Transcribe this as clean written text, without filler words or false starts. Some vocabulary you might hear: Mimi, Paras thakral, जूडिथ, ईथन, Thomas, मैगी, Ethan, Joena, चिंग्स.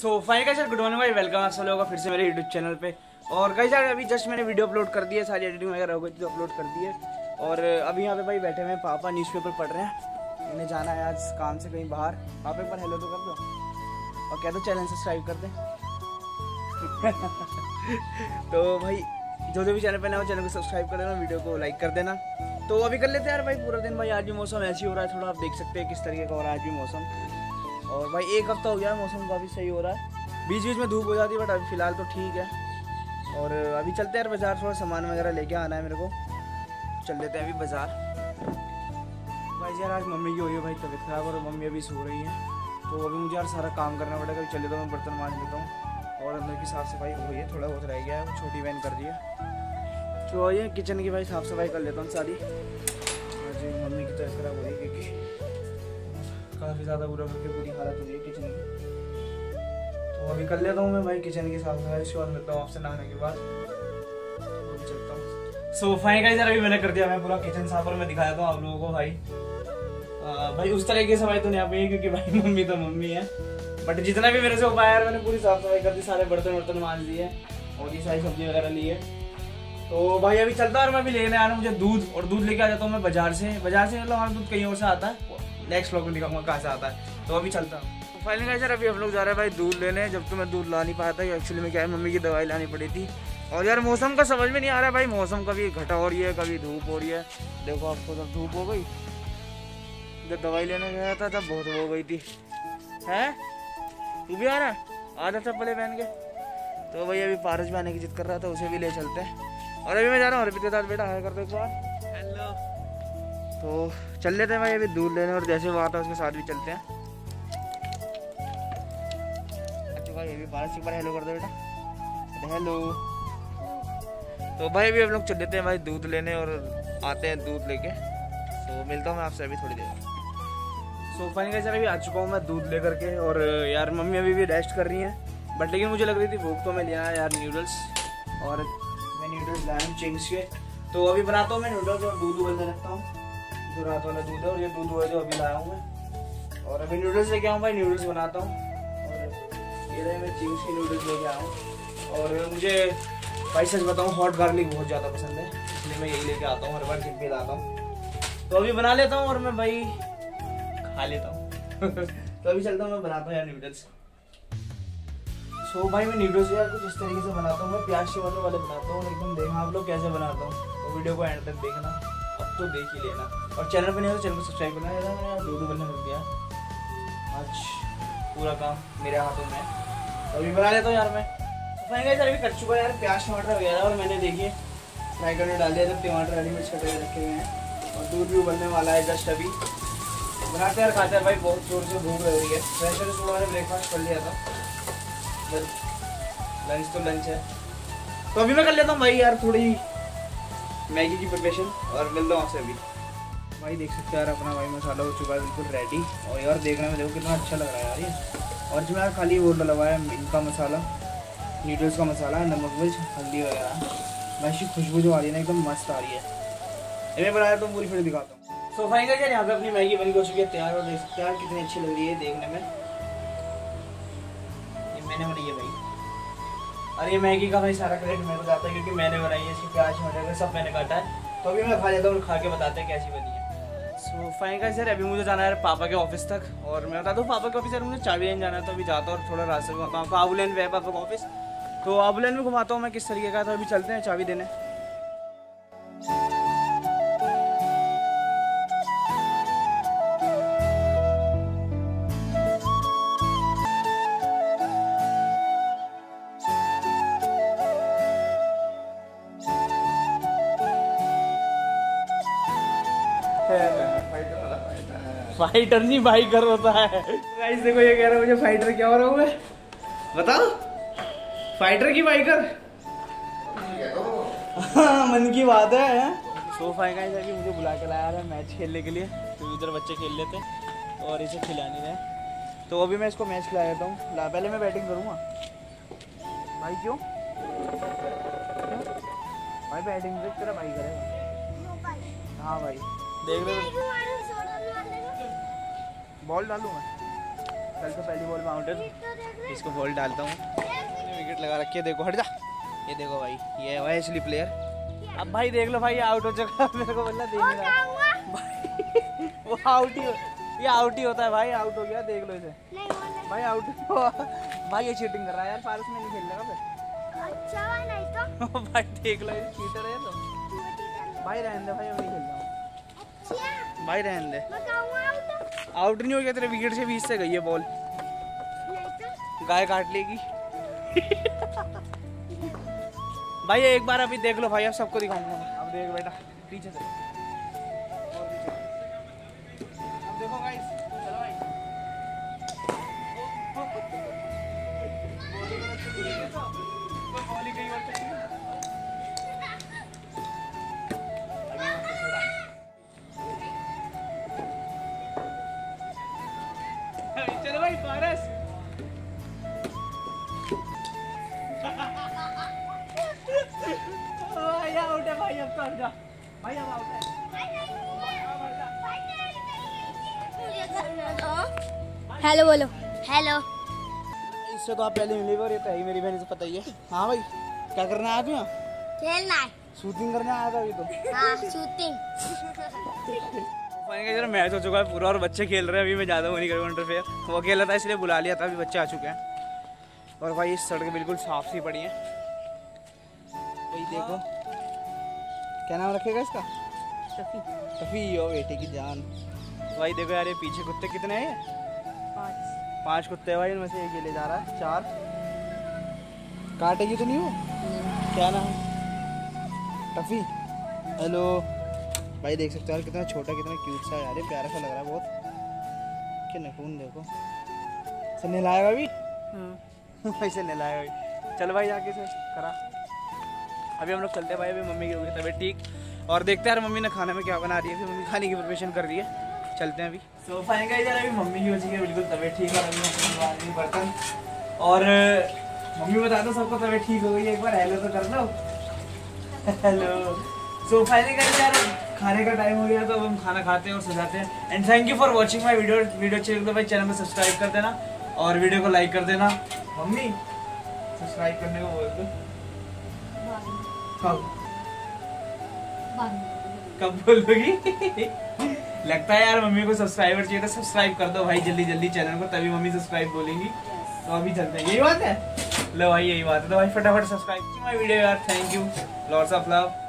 सो fine guys, good morning भाई, welcome आप सब लोगों का फिर से मेरे यूट्यूब चैनल पे। और गाइस यार अभी जस्ट मैंने वीडियो अपलोड कर दी है, सारी एडिटिंग वगैरह हो गई थी तो अपलोड कर दी है। और अभी यहाँ पे भाई बैठे हुए हैं, पापा न्यूज़पेपर पढ़ रहे हैं, इन्हें जाना है आज काम से कहीं बाहर। पापा एक बार हेलो तो कर दो और कह दो चैनल सब्सक्राइब कर दें। तो भाई जो भी चैनल पर ना हो चैनल को सब्सक्राइब कर देना, वीडियो को लाइक कर देना। तो अभी कर लेते हैं यार भाई पूरा दिन। भाई आज भी मौसम ऐसे ही हो रहा है, थोड़ा आप देख सकते हैं किस तरीके का हो रहा है आज भी मौसम। और भाई एक हफ्ता हो गया मौसम काफ़ी सही हो रहा है, बीच बीच में धूप हो जाती है बट अभी फ़िलहाल तो ठीक है। और अभी चलते हैं यार बाज़ार, थोड़ा सामान वगैरह लेके आना है मेरे को, चल लेते हैं अभी बाज़ार। भाई यार आज मम्मी की हो रही है भाई तबीयत ख़राब और मम्मी अभी सो रही है, तो अभी मुझे यार सारा काम करना पड़ेगा। अभी चले तो मैं बर्तन मांज लेता हूँ और अंदर की साफ़ सफाई हो रही है, थोड़ा बहुत रह गया है, छोटी बहन कर रही है। तो ये किचन की भाई साफ़ सफाई कर लेता हूँ सारी। जी मम्मी की तबीयत खराब हो रही है क्योंकि काफ़ी ज़्यादा बुरा होकर पूरी हालत हो रही है किचन की, तो अभी कर लेता हूँ मैं भाई किचन की साफ़ सफाई। शोर मिलता हूँ आपसे नहाने के बाद, अभी चलता हूँ। सो फाइन गाइस यार अभी मैंने कर दिया, मैं पूरा किचन साफ, और मैं दिखा देता हूँ आप लोगों को भाई उस तरीके से भाई तो नहीं आ पाई क्योंकि भाई मम्मी तो मम्मी है। बट जितना भी मेरे से उपाय यार मैंने पूरी साफ़ सफाई कर दी, सारे बर्तन मांज दिए और ये सारी सब्जी वगैरह ली है। तो भाई अभी चलता हूँ और मैं भी लेने आ रहा हूँ मुझे दूध, और दूध लेके आ जाता हूँ मैं बाज़ार से मतलब हमारा दूध कहीं और से आता है, नेक्स्ट व्लॉग में दिखाऊंगा कहाँ से आता है। तो अभी चलता हूँ। फाइनली गाइस यार अभी हम लोग जा रहे हैं भाई दूध लेने, जब तो मैं दूध ला नहीं पाया था एक्चुअली में, क्या है मम्मी की दवाई लानी पड़ी थी। और यार मौसम का समझ में नहीं आ रहा भाई, मौसम कभी घटा हो रही है कभी धूप हो रही है। देखो आपको जब धूप हो गई, जब दवाई लेने गया था तब बहुत हो गई थी। है तू भी आ रहा है, आ जा चप्पलें पहन के। तो भाई अभी पारस भी आने की जिद कर रहा था, उसे भी ले चलते हैं। और अभी मैं जा रहा हूँ अर्पित के साथ, बेटा हाय कर दो एक बार, हेलो। तो चल लेते हैं भाई अभी दूध लेने, और जैसे वो आता है उसके साथ भी चलते हैं। अच्छा भाई अभी पारस एक बार हेलो कर दो बेटा, हेलो। तो भाई अभी हम लोग चल लेते हैं भाई दूध लेने और आते हैं दूध लेके। तो मिलता हूँ मैं आपसे अभी थोड़ी देर। सो फाइनली गाइस अभी आ चुका हूँ मैं दूध ले करके, और यार मम्मी अभी भी रेस्ट कर रही है बट लेकिन मुझे लग रही थी भूख, तो मैं ले आया यार नूडल्स, और नूडल्स लाया चिंग्स के। तो अभी बनाता हूँ मैं नूडल्स और दूध उबलने रखता हूँ, जो रात वाला दूध है और ये दूध है जो अभी लाया हूँ मैं। और अभी नूडल्स लेके आऊँ भाई, नूडल्स बनाता हूँ। और ये रहे मैं चिंग्स के नूडल्स लेके आया हूँ। और मुझे भाई सच बताऊँ हॉट गार्लिक बहुत ज़्यादा पसंद है, इसलिए मैं यही लेके आता हूँ हर बार जिम पे लाता हूँ। तो अभी बना लेता हूँ और मैं भाई खा लेता हूँ। तो अभी चलता हूँ मैं बनाता हूँ यार नूडल्स। तो भाई मैं नूडल्स यार कुछ इस तरीके से बनाता हूँ, मैं प्याज टमाटर वाले बनाता हूँ एकदम। देखना आप लोग कैसे बनाता हूँ, तो वीडियो को एंड तक देखना, अब तो देख ही लेना। और चैनल पर नहीं हो तो चैनल को सब्सक्राइब करना। यार मैंने यार दूध बनने लग गया, आज पूरा काम मेरे हाथों में। तो अभी बना लेता हूँ यार मैं। मैंने कहा अभी कर चुका यार प्याज टमाटर वगैरह, और मैंने देखिए फ्राई करने डाल दिया, टमाटर हरी मिर्च कटे रखे हुए हैं, और दूध भी उबलने वाला है जस्ट अभी। बनाते यार खाते हैं भाई, बहुत जोर से भूख लग रही है। वैसे तो मैंने ब्रेकफास्ट कर लिया था, लंच तो लंच है। तो अभी मैं कर लेता हूँ भाई यार थोड़ी मैगी की प्रिपरेशन, और मिलता हूँ आपसे अभी। भाई देख सकते हो यार अपना भाई मसाला हो चुका है बिल्कुल रेडी, और यार देखने में देखो कितना अच्छा लग रहा है यार ये। और इसमें यार खाली वो डलवाया है इनका मसाला, नूडल्स का मसाला, नमक मिर्च हल्दी वगैरह। वैसी खुशबू जो आ रही है ना एकदम मस्त आ रही है। इन्हें बनाया तो पूरी फिर दिखाता हूँ। सो फाइनली यार यहाँ पर अपनी मैगी बन के हो चुकी है तैयार, और देख सकते हो यार कितनी अच्छी लग रही है देखने में। मैंने बनाई है भाई, और ये मैगी का भाई सारा क्रेडिट मेरे को जाता है क्योंकि मैंने बनाई है, इसकी प्याज टमाटर सब मैंने काटा है। तो अभी मैं खा लेता हूँ, खा के बताते हैं कैसी बनी है। सो फाइन गाइस यार अभी मुझे जाना है पापा के ऑफिस तक, और मैं बताता हूँ पापा के ऑफिस यार मुझे चाबी लेन जाना है, तो अभी जाता हूँ और थोड़ा रास्ते में बताऊँ आपको। आबू लेन पे है पापा का ऑफिस, तो आबू लेन में घुमाता हूँ मैं किस तरीके का। तो अभी चलते हैं चाबी देने। फाइटर नहीं बाइकर होता है। गाइस देखो ये कह रहा है मुझे फाइटर, क्या हो रहा हूँ मैं बताओ, फाइटर की बाइकर। मन की बात है। सो फाइन गाइस अभी मुझे बुला के लाया है मैच खेलने के लिए, तो इधर बच्चे खेल लेते हैं और इसे खिलाने रहे। तो अभी मैं इसको मैच खिला देता हूँ, पहले मैं बैटिंग करूँगा भाई। क्यों भाई बैटिंग देख तेरा भाई करेगा। हाँ भाई देख रहे, बॉल डालूँ मैं। कल तो पहली बॉल में आउटर, इसको बॉल डालता हूँ। विकेट लगा रखी है, देखो हट जा। ये देखो भाई, ये भाई स्लिप प्लेयर। अब भाई देख लो भाई, आउट हो चुका। मेरे को बोला देख भाई, वो आउट ही, ये आउट ही होता है भाई। आउट हो गया, देख लो इसे भाई, आउट भाई। ये चीटिंग कर रहा है यार, पारस में नहीं खेल रहा फिर। अच्छा भाई नहीं तो भाई देख लो, ये चीटर है तो भाई रहने दे भाई, मैं खेल रहा हूं भाई, रहने दे। मैं कहूंगा आउट, आउट नहीं हो गया, तेरे विकेट से 20 से गई है बॉल, गाय काट लेगी भाई। एक बार अभी देख लो भाई, अब सबको दिखाऊंगा। अब देख बेटा, पीछे से देखो गाइस। चलो भाई, बॉल गई और चलो भाई पारस। आउट है भाई, अब तो जा भाई, अब आउट है हेलो। बोलो हेलो। इससे तो आप पहले मिले और ये तो है ही मेरी बहन, इसे पता ही है। हाँ भाई, क्या करना आया तुम्हें? खेलना है, शूटिंग करने आया था अभी तो। हाँ शूटिंग। जरा मैच हो चुका है पूरा और बच्चे खेल रहे हैं। अभी मैं ज़्यादा वो नहीं करूँगा इंटरफेयर, वो खेल रहा था इसलिए बुला लिया था। अभी बच्चे आ चुके हैं और भाई सड़कें बिल्कुल साफ सी पड़ी हैं भाई। देखो क्या नाम रखेगा इसका, शफी। शफी हो बेटे की जान भाई। देखो यार, ये पीछे कुत्ते कितने हैं? 5 कुत्ते हैं भाई, इनमें से एक ये ले जा रहा है। 4 काटेगी तो नहीं वो। क्या नाम है? टफी। हेलो भाई, देख सकते हो यार कितना छोटा, कितना क्यूट सा यार, ये प्यारा सा लग रहा है बहुत। क्या नखून देखो, इसे नहलाएगा भी। इसे नहलाएगा भी। चल भाई जाके इसे करा। अभी हम लोग चलते हैं भाई, अभी मम्मी की हो गई तबीयत ठीक, और देखते हैं यार मम्मी ने खाने में क्या बना रही है। फिर मम्मी खाने की प्रिपरेशन कर रही है, चलते हैं अभी। सो फाइन गाइस, अभी मम्मी की हो चुकी है बिल्कुल तबीयत ठीक, और अभी मम्मी बर्तन और मम्मी बता दो सबको तबीयत ठीक हो गई। एक बार हेलो तो कर लो, हेलो। सो फाइन गाइस, यार खाने का टाइम हो गया तो अब हम खाना खाते हैं और सो जाते हैं। And thank you for watching my video. Video अच्छी लगे तो भाई चैनल को सब्सक्राइब कर देना और वीडियो को लाइक कर देना। मम्मी सब्सक्राइब करने को बोल दो। कब बोलोगी? लगता है यार मम्मी को सब्सक्राइबर चाहिए था, सब्सक्राइब कर दो भाई जल्दी जल्दी चैनल को, तभी मम्मी सब्सक्राइब बोलेंगी। तो अभी चलते हैं, यही बात है। लो भाई यही बात है, तो भाई फटाफट सब्सक्राइब माय वीडियो यार। Thank you, lots of love.